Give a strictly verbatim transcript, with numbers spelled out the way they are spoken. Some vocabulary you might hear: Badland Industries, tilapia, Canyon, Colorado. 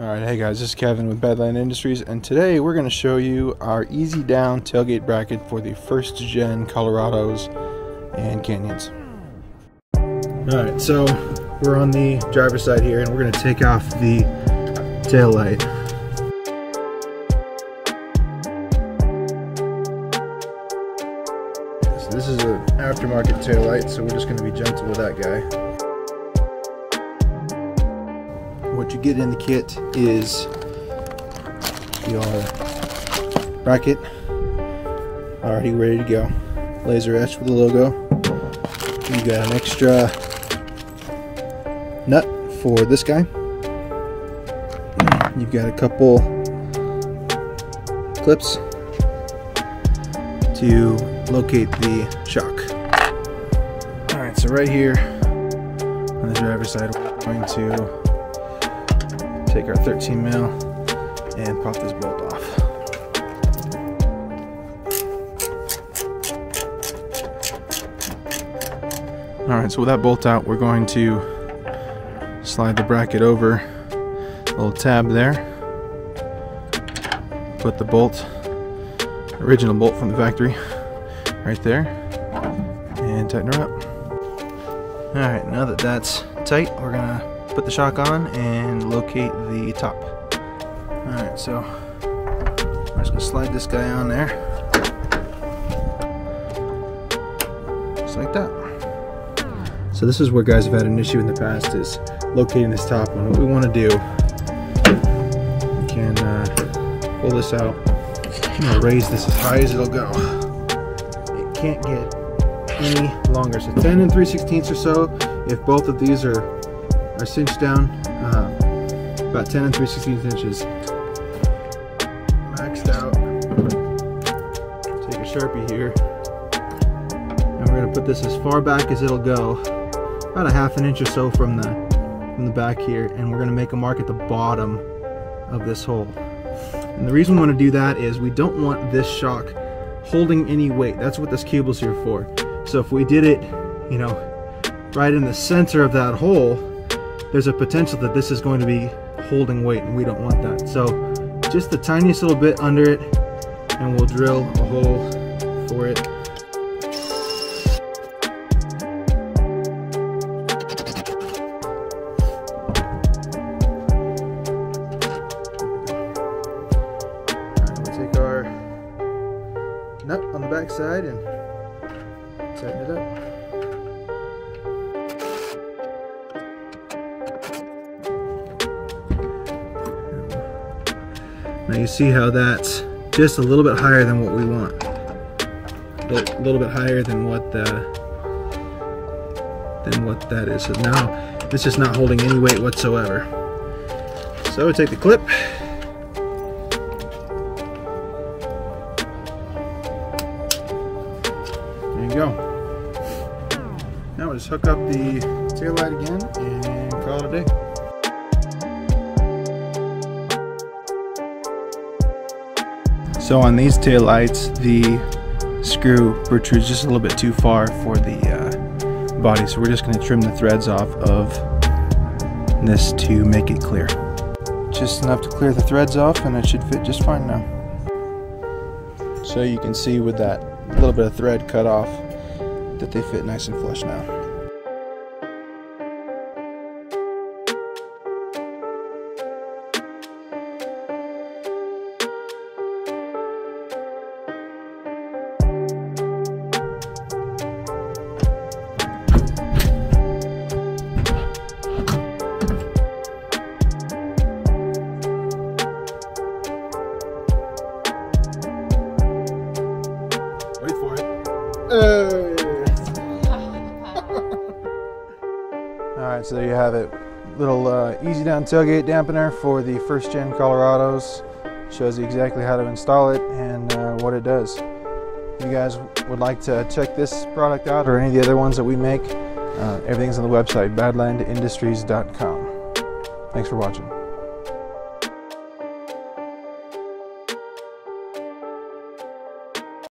Alright, hey guys, this is Kevin with Badland Industries, and today we're going to show you our easy down tailgate bracket for the first gen Colorados and Canyons. Alright, so we're on the driver's side here, and we're going to take off the tail light. So this is an aftermarket tail light, so we're just going to be gentle with that guy. What you get in the kit is your bracket already ready to go, laser etched with the logo. You got an extra nut for this guy. You've got a couple clips to locate the shock. Alright, so right here on the driver's side, we're going to take our thirteen mil and pop this bolt off. Alright, so with that bolt out, we're going to slide the bracket over a little tab there. Put the bolt, original bolt from the factory, right there, and tighten her up. Alright, now that that's tight, we're gonna put the shock on and locate the top. Alright, so I'm just going to slide this guy on there. Just like that. So this is where guys have had an issue in the past, is locating this top one. What we want to do, we can uh, pull this out. I'm going to raise this as high as it'll go. It can't get any longer. So ten and three sixteenths or so, if both of these are Are cinched down, uh, about ten and three sixteenths inches. Maxed out. Take a Sharpie here, and we're gonna put this as far back as it'll go, about a half an inch or so from the from the back here, and we're gonna make a mark at the bottom of this hole. And the reason we want to do that is we don't want this shock holding any weight. That's what this cubel's here for. So if we did it, you know, right in the center of that hole, there's a potential that this is going to be holding weight, and we don't want that. So just the tiniest little bit under it, and we'll drill a hole for it. All right, we'll take our nut on the back side and tighten it up. Now you see how that's just a little bit higher than what we want. A little bit higher than what the, than what that is. So now it's just not holding any weight whatsoever. So we take the clip. There you go. Now we'll just hook up the taillight again and call it a day. So on these tail lights, the screw protrudes just a little bit too far for the uh, body, so we're just going to trim the threads off of this to make it clear. Just enough to clear the threads off, and it should fit just fine now. So you can see with that little bit of thread cut off that they fit nice and flush now. Alright, so there you have it. Little uh, easy down tailgate dampener for the first gen Colorados. Shows you exactly how to install it and uh, what it does. If you guys would like to check this product out or any of the other ones that we make, uh, everything's on the website, badland industries dot com. Thanks for watching.